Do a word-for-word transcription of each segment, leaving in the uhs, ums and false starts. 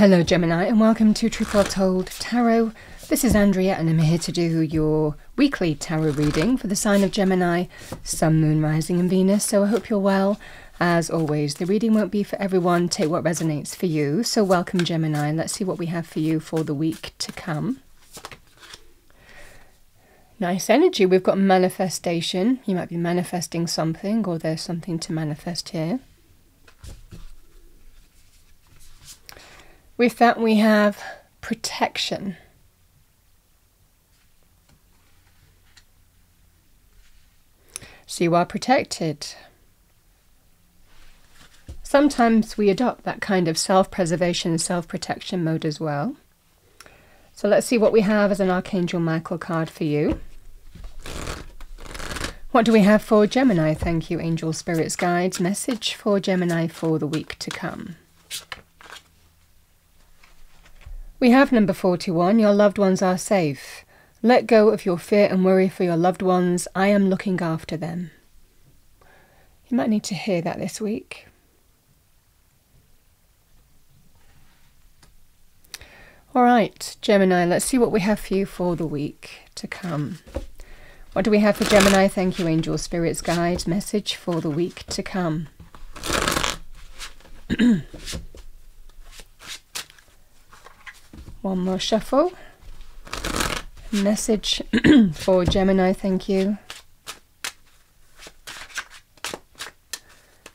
Hello Gemini and welcome to Truth Well Told Tarot. This is Andrea and I'm here to do your weekly tarot reading for the sign of Gemini, Sun, Moon, Rising and Venus. So I hope you're well. As always, the reading won't be for everyone. Take what resonates for you. So welcome Gemini and let's see what we have for you for the week to come. Nice energy. We've got manifestation. You might be manifesting something or there's something to manifest here. With that we have protection. So you are protected. Sometimes we adopt that kind of self-preservation and self-protection mode as well. So let's see what we have as an Archangel Michael card for you. What do we have for Gemini? Thank you, Angel Spirits Guides. Message for Gemini for the week to come. We have number forty-one, your loved ones are safe. Let go of your fear and worry for your loved ones. I am looking after them. You might need to hear that this week. All right, Gemini, let's see what we have for you for the week to come. What do we have for Gemini? Thank you, Angel Spirits Guides. Message for the week to come. One more shuffle. Message for Gemini, thank you.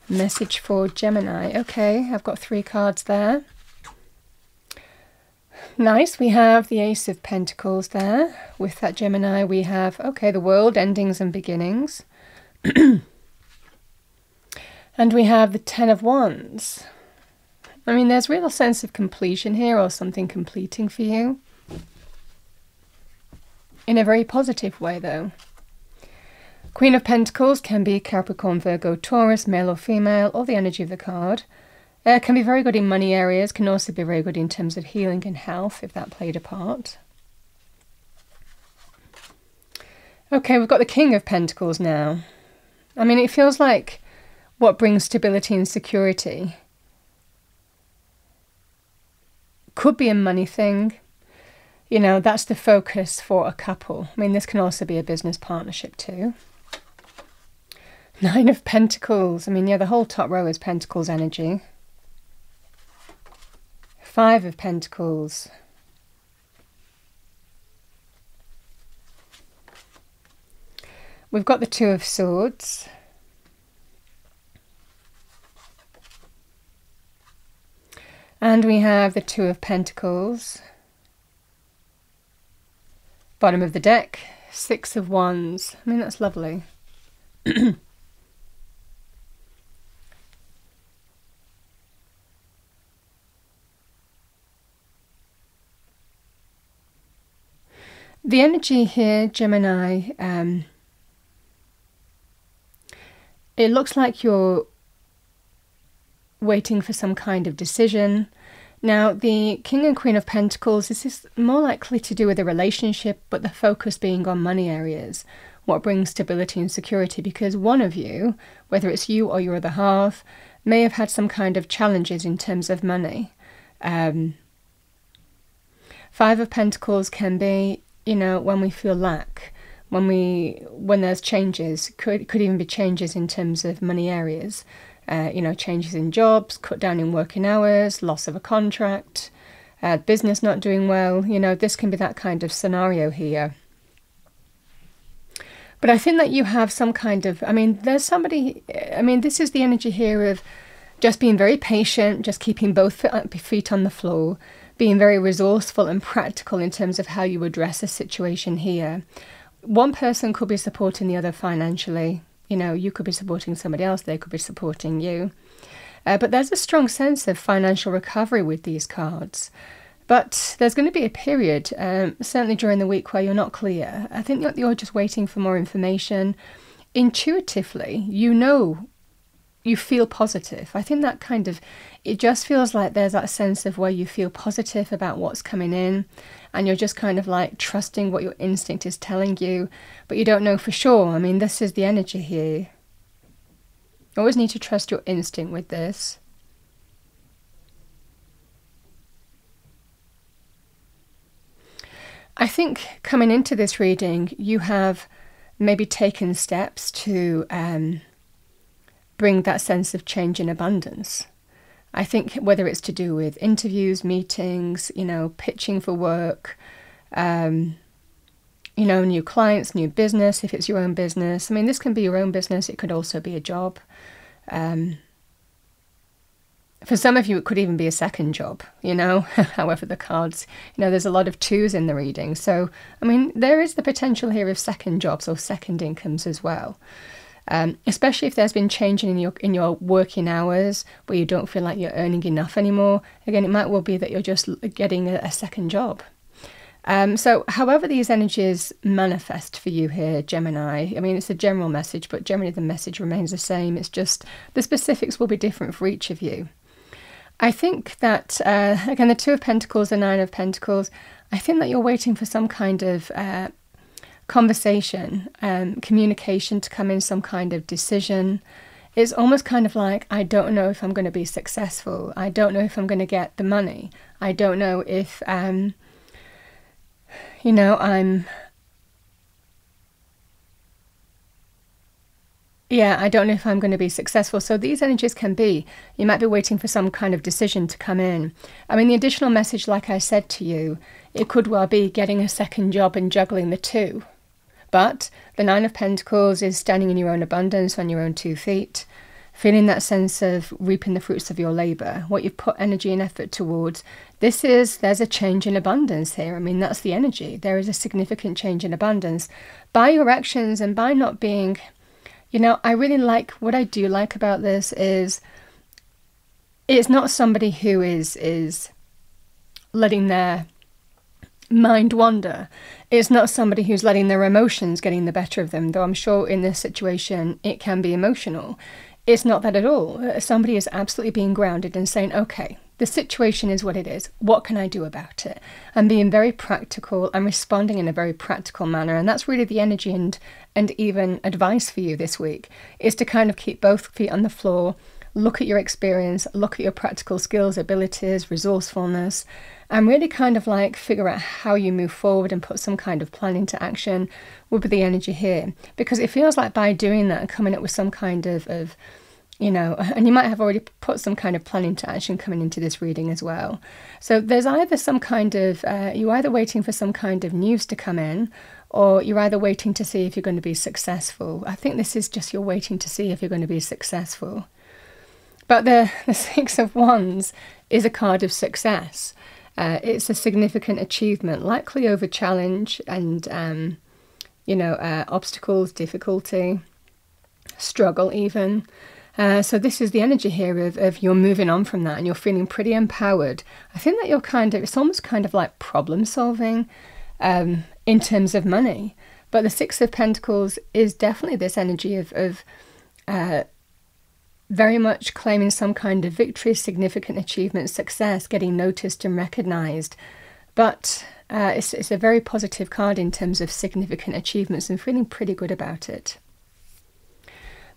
Message for Gemini. Okay, I've got three cards there. Nice, we have the Ace of Pentacles there. With that Gemini we have, okay, the world, endings and beginnings. And we have the Ten of Wands. I mean, there's a real sense of completion here or something completing for you. In a very positive way, though. Queen of Pentacles can be Capricorn, Virgo, Taurus, male or female, or the energy of the card. Uh, can be very good in money areas, can also be very good in terms of healing and health, if that played a part. Okay, we've got the King of Pentacles now. I mean, it feels like what brings stability and security could be a money thing, you know, that's the focus for a couple. I mean, this can also be a business partnership too. Nine of Pentacles. I mean, yeah, the whole top row is Pentacles energy. Five of Pentacles. We've got the Two of Swords. And we have the Two of Pentacles, bottom of the deck, Six of Wands. I mean, that's lovely. The energy here, Gemini, um, it looks like you're waiting for some kind of decision. Now, the King and Queen of Pentacles, this is more likely to do with a relationship, but the focus being on money areas, what brings stability and security, because one of you, whether it's you or your other half, may have had some kind of challenges in terms of money. Um, Five of Pentacles can be, you know, when we feel lack, when we when there's changes, could, could even be changes in terms of money areas. Uh, you know, changes in jobs, cut down in working hours, loss of a contract, uh, business not doing well. You know, this can be that kind of scenario here. But I think that you have some kind of, I mean, there's somebody, I mean, this is the energy here of just being very patient, just keeping both feet on the floor, being very resourceful and practical in terms of how you address a situation here. One person could be supporting the other financially. You know, you could be supporting somebody else, they could be supporting you. Uh, but there's a strong sense of financial recovery with these cards. But there's going to be a period, um, certainly during the week, where you're not clear. I think that you're just waiting for more information. Intuitively, you know, you feel positive. I think that kind of, it just feels like there's that sense of where you feel positive about what's coming in and you're just kind of like trusting what your instinct is telling you, but you don't know for sure. I mean, this is the energy here. You always need to trust your instinct with this. I think coming into this reading, you have maybe taken steps to um, bring that sense of change and abundance. I think whether it's to do with interviews, meetings, you know, pitching for work, um, you know, new clients, new business, if it's your own business. I mean, this can be your own business. It could also be a job. Um, for some of you, it could even be a second job, you know, however the cards, you know, there's a lot of twos in the reading. So, I mean, there is the potential here of second jobs or second incomes as well. Um, especially if there's been change in your in your working hours where you don't feel like you're earning enough anymore. Again, it might well be that you're just getting a, a second job. Um, so however these energies manifest for you here, Gemini, I mean, it's a general message, but generally the message remains the same. It's just the specifics will be different for each of you. I think that, uh, again, the Two of Pentacles, the Nine of Pentacles, I think that you're waiting for some kind of uh, conversation, um, communication to come in, some kind of decision. It's almost kind of like, I don't know if I'm going to be successful. I don't know if I'm going to get the money. I don't know if, um, you know, I'm, yeah, I don't know if I'm going to be successful. So these energies can be, you might be waiting for some kind of decision to come in. I mean, the additional message, like I said to you, it could well be getting a second job and juggling the two. But the Nine of Pentacles is standing in your own abundance, on your own two feet, feeling that sense of reaping the fruits of your labour, what you've put energy and effort towards. This is, there's a change in abundance here. I mean, that's the energy. There is a significant change in abundance by your actions and by not being, you know, I really like, what I do like about this is it's not somebody who is is letting their mind wander. It's not somebody who's letting their emotions getting the better of them, though I'm sure in this situation it can be emotional. It's not that at all. Somebody is absolutely being grounded and saying, okay, the situation is what it is. What can I do about it? And being very practical and responding in a very practical manner. And that's really the energy and, and even advice for you this week, is to kind of keep both feet on the floor, look at your experience, look at your practical skills, abilities, resourcefulness, and really kind of like figure out how you move forward and put some kind of plan into action would be the energy here. Because it feels like by doing that and coming up with some kind of, of, you know, and you might have already put some kind of plan into action coming into this reading as well. So there's either some kind of, uh, you're either waiting for some kind of news to come in, or you're either waiting to see if you're going to be successful. I think this is just you're waiting to see if you're going to be successful. But the, the Six of Wands is a card of success. Uh, it's a significant achievement, likely over challenge and, um, you know, uh, obstacles, difficulty, struggle even. Uh, so this is the energy here of, of you're moving on from that and you're feeling pretty empowered. I think that you're kind of, it's almost kind of like problem solving um, in terms of money. But the Six of Pentacles is definitely this energy of, of uh, very much claiming some kind of victory, significant achievement, success, getting noticed and recognised. But uh, it's, it's a very positive card in terms of significant achievements and feeling pretty good about it.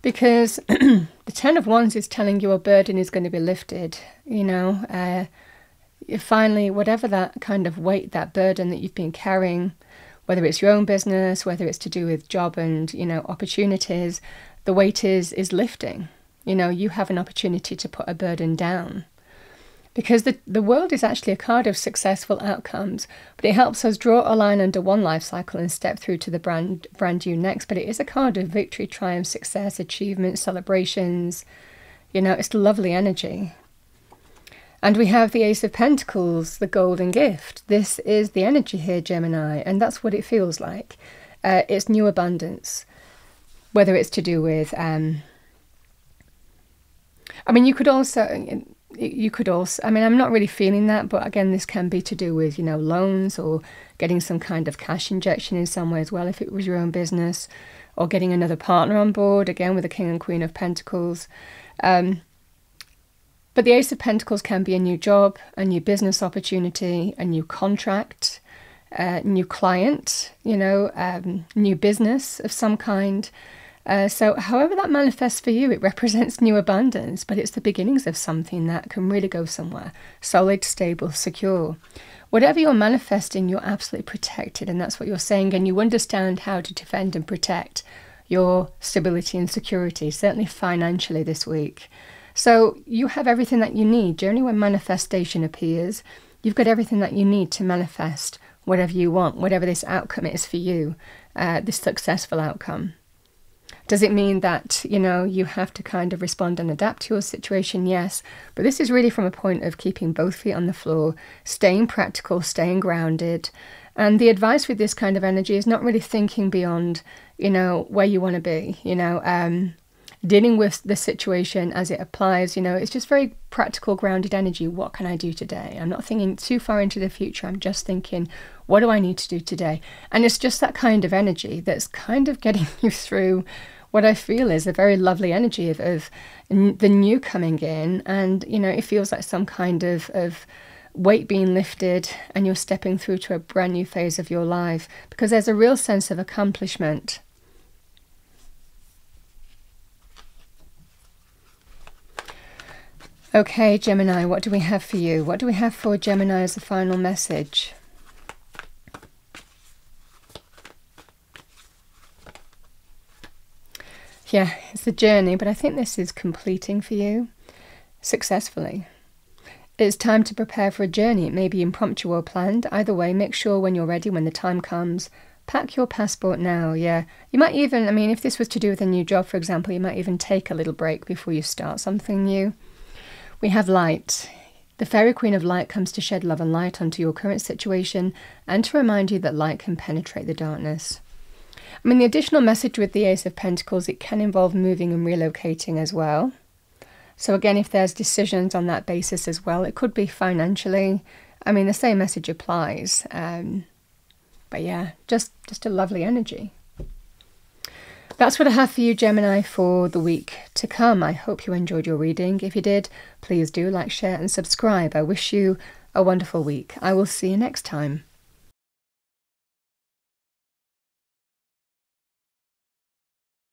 Because the Ten of Wands is telling you a burden is going to be lifted, you know. Uh, finally, whatever that kind of weight, that burden that you've been carrying, whether it's your own business, whether it's to do with job and, you know, opportunities, the weight is is lifting. You know, you have an opportunity to put a burden down. Because the, the world is actually a card of successful outcomes, but it helps us draw a line under one life cycle and step through to the brand, brand new next. But it is a card of victory, triumph, success, achievement, celebrations. You know, it's lovely energy. And we have the Ace of Pentacles, the golden gift. This is the energy here, Gemini, and that's what it feels like. Uh, it's new abundance, whether it's to do with... Um, I mean, you could also, you could also, I mean, I'm not really feeling that, but again, this can be to do with, you know, loans or getting some kind of cash injection in some way as well, if it was your own business, or getting another partner on board, again, with the King and Queen of Pentacles. Um, but the Ace of Pentacles can be a new job, a new business opportunity, a new contract, a new client, you know, um, new business of some kind. Uh, so however that manifests for you, it represents new abundance, but it's the beginnings of something that can really go somewhere. Solid, stable, secure. Whatever you're manifesting, you're absolutely protected, and that's what you're saying, and you understand how to defend and protect your stability and security, certainly financially this week. So you have everything that you need. Generally when manifestation appears, you've got everything that you need to manifest whatever you want, whatever this outcome is for you, uh, this successful outcome. Does it mean that, you know, you have to kind of respond and adapt to your situation? Yes. But this is really from a point of keeping both feet on the floor, staying practical, staying grounded. And the advice with this kind of energy is not really thinking beyond, you know, where you want to be, you know, um, dealing with the situation as it applies. You know, it's just very practical, grounded energy. What can I do today? I'm not thinking too far into the future. I'm just thinking, what do I need to do today? And it's just that kind of energy that's kind of getting you through what I feel is a very lovely energy of, of the new coming in. And, you know, it feels like some kind of, of weight being lifted, and you're stepping through to a brand new phase of your life, because there's a real sense of accomplishment. Okay, Gemini, what do we have for you? What do we have for Gemini as the final message? Yeah, it's a journey, but I think this is completing for you successfully. It's time to prepare for a journey. It may be impromptu or planned. Either way, make sure when you're ready, when the time comes, pack your passport now. Yeah, you might even, I mean, if this was to do with a new job, for example, you might even take a little break before you start something new. We have light. The Fairy Queen of Light comes to shed love and light onto your current situation and to remind you that light can penetrate the darkness. I mean, the additional message with the Ace of Pentacles, it can involve moving and relocating as well. So again, if there's decisions on that basis as well, it could be financially. I mean, the same message applies. Um, but yeah, just, just a lovely energy. That's what I have for you, Gemini, for the week to come. I hope you enjoyed your reading. If you did, please do like, share and subscribe. I wish you a wonderful week. I will see you next time.